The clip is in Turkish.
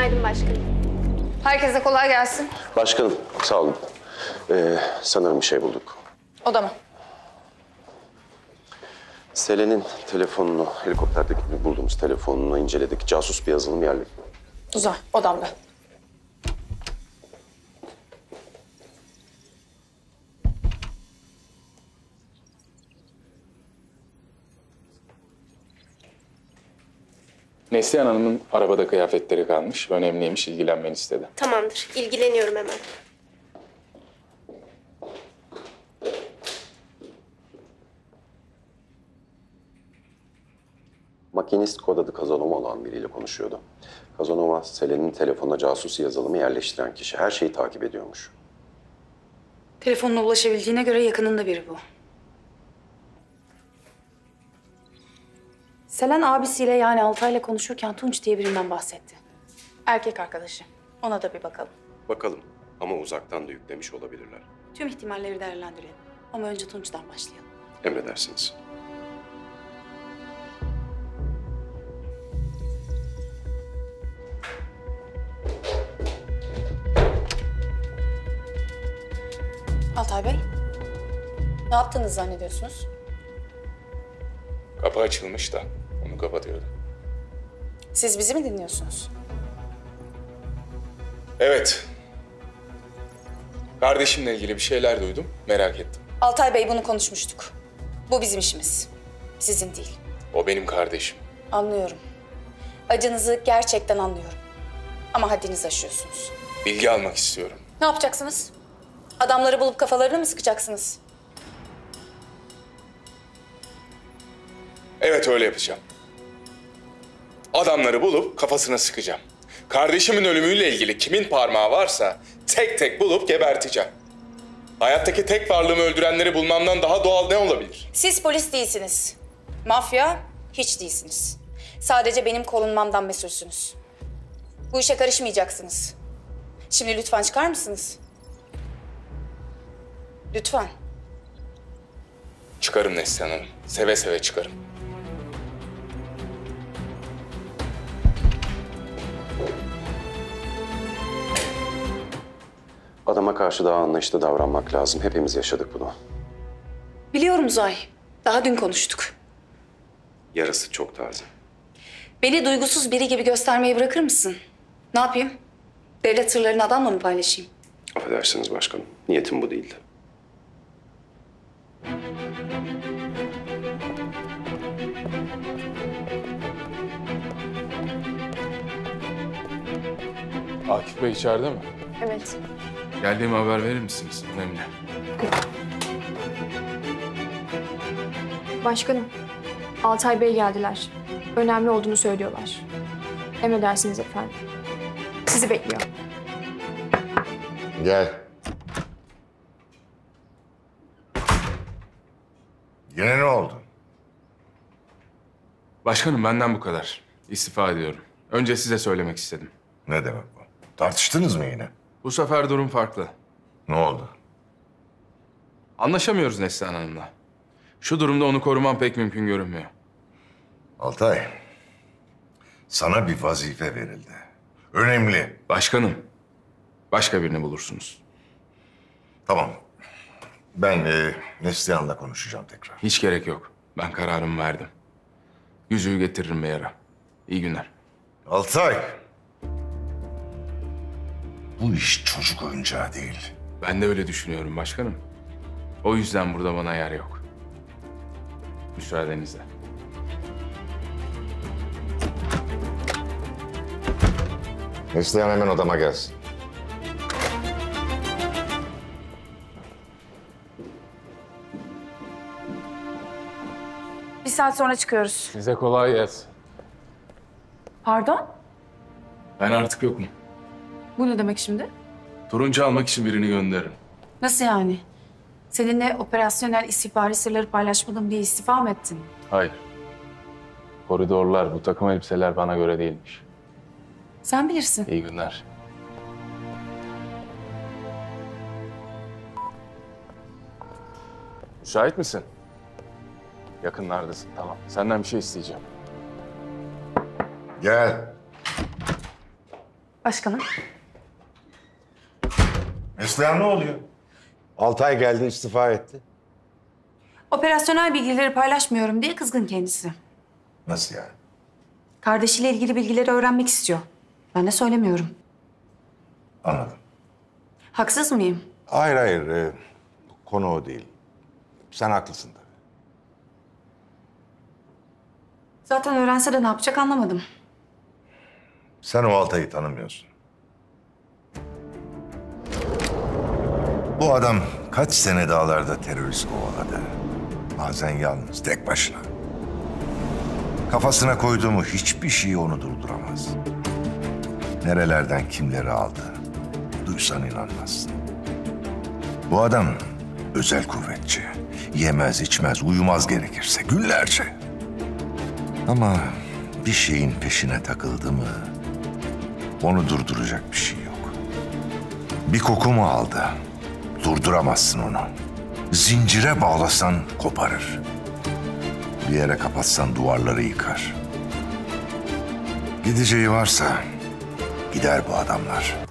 Günaydın başkanım. Herkese kolay gelsin. Başkanım, sağ olun. Sanırım bir şey bulduk. Odama. Selen'in telefonunu, helikopterdeki bulduğumuz telefonunu inceledik. Casus bir yazılım yerli. Uzay, odamda. Neslihan Hanım'ın arabada kıyafetleri kalmış. Önemliymiş, ilgilenmeni istedi. Tamamdır, ilgileniyorum hemen. Makinist kod adı Kazanova olan biriyle konuşuyordu. Kazanova, Selen'in telefonuna casus yazılımı yerleştiren kişi. Her şeyi takip ediyormuş. Telefonuna ulaşabildiğine göre yakınında biri bu. Selen abisiyle yani Altay'la konuşurken Tunç diye birinden bahsetti. Erkek arkadaşı. Ona da bir bakalım. Bakalım ama uzaktan da yüklemiş olabilirler. Tüm ihtimalleri değerlendirelim. Ama önce Tunç'tan başlayalım. Emredersiniz. Altay Bey, ne yaptınız zannediyorsunuz? Kapı açılmış da onu kapatıyordum. Siz bizi mi dinliyorsunuz? Evet. Kardeşimle ilgili bir şeyler duydum, merak ettim. Altay Bey, bunu konuşmuştuk. Bu bizim işimiz, sizin değil. O benim kardeşim. Anlıyorum. Acınızı gerçekten anlıyorum. Ama haddinizi aşıyorsunuz. Bilgi almak istiyorum. Ne yapacaksınız? Adamları bulup kafalarını mı sıkacaksınız? Evet, öyle yapacağım. Adamları bulup kafasına sıkacağım. Kardeşimin ölümüyle ilgili kimin parmağı varsa tek tek bulup geberteceğim. Hayattaki tek varlığımı öldürenleri bulmamdan daha doğal ne olabilir? Siz polis değilsiniz. Mafya hiç değilsiniz. Sadece benim korunmamdan mesulsünüz. Bu işe karışmayacaksınız. Şimdi lütfen çıkar mısınız? Lütfen. Çıkarım Neslihan Hanım. Seve seve çıkarım. Adama karşı daha anlayışlı davranmak lazım. Hepimiz yaşadık bunu. Biliyorum Uzay. Daha dün konuştuk. Yarası çok taze. Beni duygusuz biri gibi göstermeyi bırakır mısın? Ne yapayım? Devlet sırlarını adamla mı paylaşayım? Affedersiniz başkanım. Niyetim bu değildi. Akif Bey içeride mi? Evet. Geldiğime haber verir misiniz? Önemli. Başkanım, Altay Bey geldiler. Önemli olduğunu söylüyorlar. Emredersiniz efendim. Sizi bekliyor. Gel. Yine ne oldu? Başkanım, benden bu kadar. İstifa ediyorum. Önce size söylemek istedim. Ne demek bu? Tartıştınız mı yine? Bu sefer durum farklı. Ne oldu? Anlaşamıyoruz Neslihan Hanım'la. Şu durumda onu koruman pek mümkün görünmüyor. Altay, sana bir vazife verildi. Önemli. Başkanım, başka birini bulursunuz. Tamam. Ben Neslihan'la konuşacağım tekrar. Hiç gerek yok. Ben kararımı verdim. Yüzüğü getiririm bir yere. İyi günler. Altay! Bu iş çocuk oyuncağı değil. Ben de öyle düşünüyorum başkanım. O yüzden burada bana yer yok. Müsaadenizle. Neslihan hemen odama gelsin. Bir saat sonra çıkıyoruz. Size kolay gelsin. Pardon? Ben artık yokum. Bu ne demek şimdi? Turuncu almak için birini gönderirim. Nasıl yani? Seninle operasyonel istihbari sırları paylaşmadım diye istifa mı ettin? Hayır. Koridorlar, bu takım elbiseler bana göre değilmiş. Sen bilirsin. İyi günler. Müsait misin? Yakınlardasın, tamam. Senden bir şey isteyeceğim. Gel. Başkanım. Neslihan ne oluyor? Altay geldi, istifa etti. Operasyonel bilgileri paylaşmıyorum diye kızgın kendisi. Nasıl yani? Kardeşiyle ilgili bilgileri öğrenmek istiyor. Ben de söylemiyorum. Anladım. Haksız mıyım? Hayır, hayır. Konu o değil. Sen haklısın tabii. Zaten öğrense de ne yapacak anlamadım. Sen o Altay'ı tanımıyorsun. Bu adam kaç sene dağlarda terörist kovaladı. Bazen yalnız, tek başına. Kafasına koyduğumu hiçbir şey onu durduramaz. Nerelerden kimleri aldı, duysan inanmazsın. Bu adam özel kuvvetçi. Yemez, içmez, uyumaz gerekirse günlerce. Ama bir şeyin peşine takıldı mı, onu durduracak bir şey yok. Bir koku mu aldı, durduramazsın onu. Zincire bağlasan koparır. Bir yere kapatsan duvarları yıkar. Gideceği varsa gider bu adamlar.